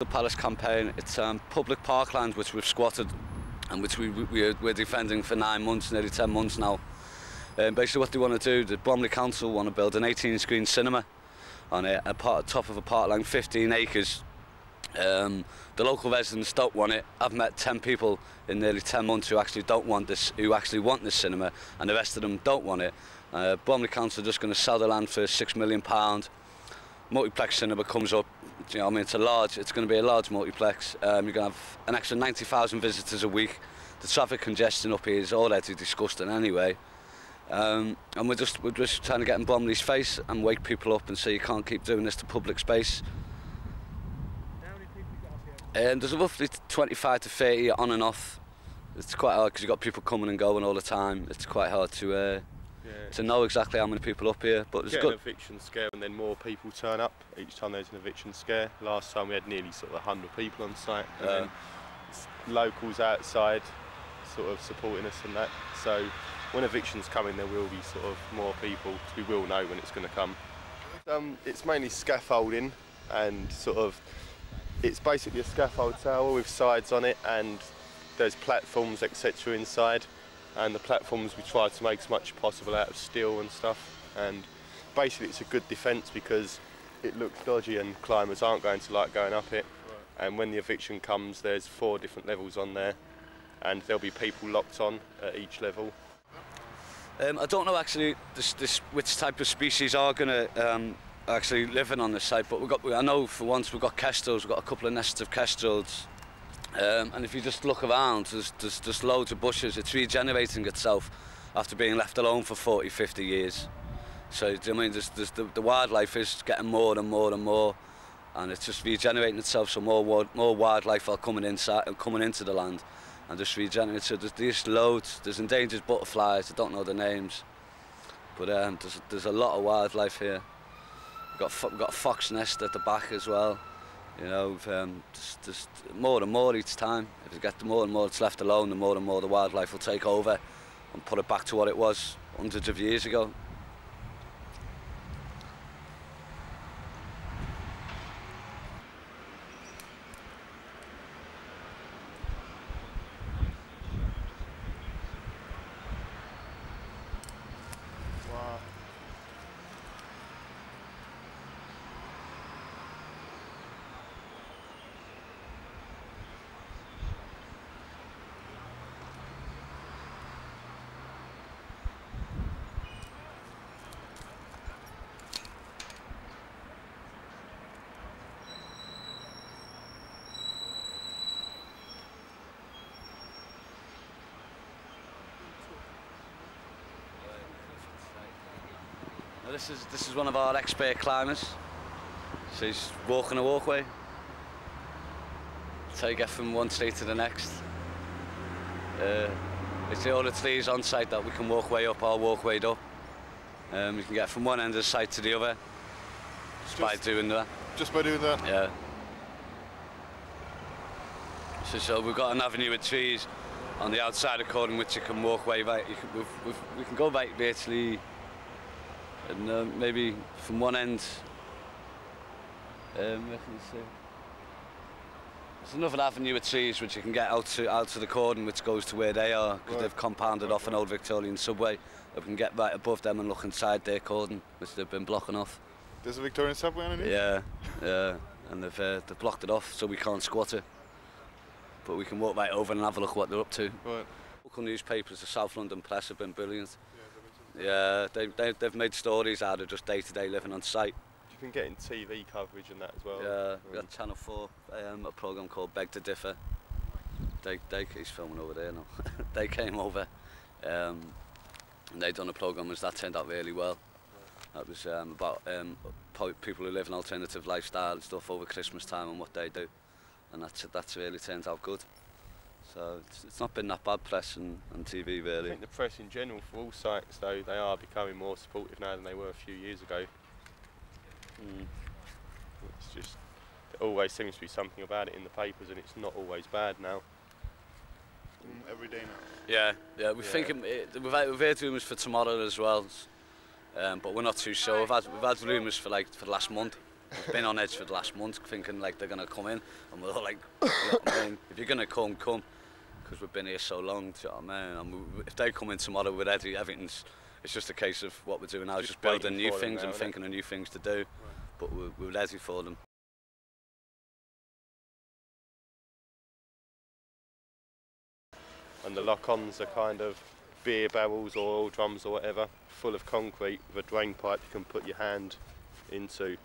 The Palace campaign, it's public parkland which we've squatted and which we're defending for 9 months, nearly 10 months now. Basically what they want to do, the Bromley Council want to build an 18-screen cinema on top of a parkland, 15 acres. The local residents don't want it. I've met 10 people in nearly 10 months who actually don't want this, who actually want this cinema, and the rest of them don't want it. Bromley Council are just going to sell the land for £6 million. Multiplex cinema comes up, you know what I mean, it's going to be a large multiplex. You're going to have an extra 90,000 visitors a week. The traffic congestion up here is already disgusting anyway. And we're just trying to get in Bromley's face and wake people up and say you can't keep doing this to public space. How many people you got up here? There's roughly 25 to 30 on and off. It's quite hard because you've got people coming and going all the time. It's quite hard to know exactly how many people up here, but there's good. An eviction scare and then more people turn up each time there's an eviction scare. Last time we had nearly sort of 100 people on site, and then locals outside sort of supporting us and that. So when evictions come in, there will be sort of more people, because we will know when it's going to come. It's mainly scaffolding, and sort of it's basically a scaffold tower with sides on it, and there's platforms etc. inside. And the platforms, we try to make as much possible out of steel and stuff, and basically it's a good defence because it looks dodgy and climbers aren't going to like going up it. Right. And when the eviction comes, there's 4 different levels on there, and there'll be people locked on at each level. I don't know actually which type of species are going to actually living on this site, but I know for once we've got kestrels, we've got a couple of nests of kestrels. And if you just look around, there's just loads of bushes. It's regenerating itself after being left alone for 40, 50 years. So, I mean, the wildlife is getting more and more and more, and it's just regenerating itself, so more wildlife are coming inside and coming into the land and just regenerating. So there's loads, there's endangered butterflies, I don't know the names, but there's a lot of wildlife here. We've got a fox nest at the back as well. You know, just more and more each time. If you get the more and more it's left alone, the more and more the wildlife will take over and put it back to what it was hundreds of years ago. This is one of our expert climbers. So he's walking a walkway. So you get from one tree to the next. It's all the trees on site that we can walk way up or walk way up. You can get from one end of the site to the other just by doing that. Yeah. So we've got an avenue of trees on the outside of Corn, which you can walk way back. We can go back virtually. And maybe from one end, there's another avenue of trees which you can get out to the cordon, which goes to where they are, because they've compounded off an old Victorian subway. We can get right above them and look inside their cordon, which they've been blocking off. There's a Victorian subway underneath? Yeah, yeah, and they've blocked it off so we can't squat it. But we can walk right over and have a look what they're up to. Right. Local newspapers, the South London Press, have been brilliant. Yeah, they've made stories out of just day-to-day living on site. You've been getting TV coverage and that as well. Yeah, we've got Channel 4, a programme called Beg to Differ. He's filming over there now. They came over and they done a programme, and that turned out really well. That was about people who live an alternative lifestyle and stuff over Christmas time and what they do. And that's really turned out good. So it's not been that bad, press and TV really. I think the press in general for all sites though, they are becoming more supportive now than they were a few years ago. Mm. It's just, there always seems to be something about it in the papers, and it's not always bad now. Every day now. Yeah, yeah, we've heard rumours for tomorrow as well, but we're not too sure. We've had rumours for the last month. been on edge for the last month thinking like they're going to come in, and we're all like, you know what I mean? If you're going to come, come, because we've been here so long, do you know what I mean? And we, if they come in tomorrow with Eddie, everything's, it's just a case of what we're doing now, just building new things now, and thinking of new things to do, right. But we're ready for them. And the lock-ons are kind of beer barrels or oil drums or whatever, full of concrete with a drain pipe you can put your hand into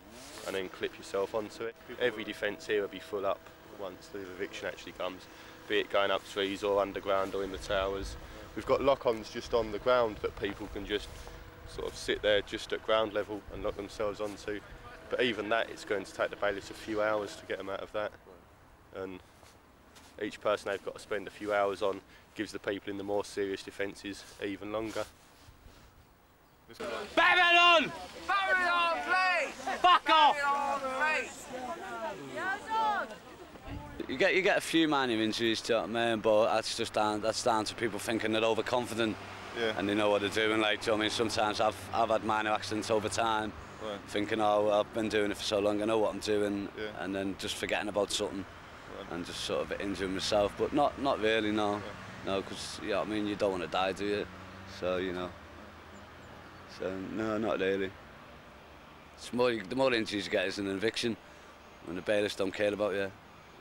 and then clip yourself onto it. Every defence here will be full up once the eviction actually comes, be it going up trees or underground or in the towers. We've got lock-ons just on the ground that people can just sort of sit there just at ground level and lock themselves onto. But even that, it's going to take the bailiffs a few hours to get them out of that. And each person they've got to spend a few hours on gives the people in the more serious defences even longer. Babylon! Babylon, please! Fuck off! Babylon, please! You get a few minor injuries, do you know what I mean? But that's down to people thinking they're overconfident, yeah, and they know what they're doing. Like, do you know what I mean? Sometimes I've had minor accidents over time, right, thinking, oh, I've been doing it for so long, I know what I'm doing, yeah, and then just forgetting about something. And just sort of injuring myself, but not really, no. No, because, you know what I mean, you don't want to die, do you? So, you know. So, no, not really. It's more, the more injuries you get is an eviction, and the bailiffs don't care about you.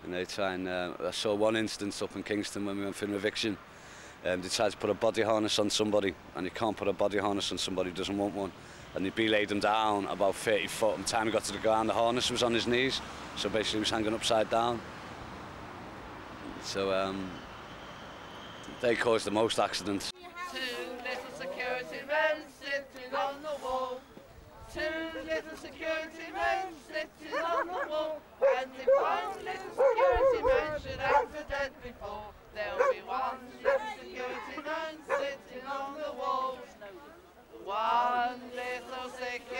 And they try and, I saw one instance up in Kingston when we went for an eviction, they tried to put a body harness on somebody, and you can't put a body harness on somebody who doesn't want one. And they belayed him down about 30 foot, and by the time he got to the ground, the harness was on his knees, so basically he was hanging upside down. So they caused the most accidents. Two little security men sitting on the wall. Two little security men sitting on the wall. And if one little security man should have been dead before, there'll be one little security man sitting on the wall. One little security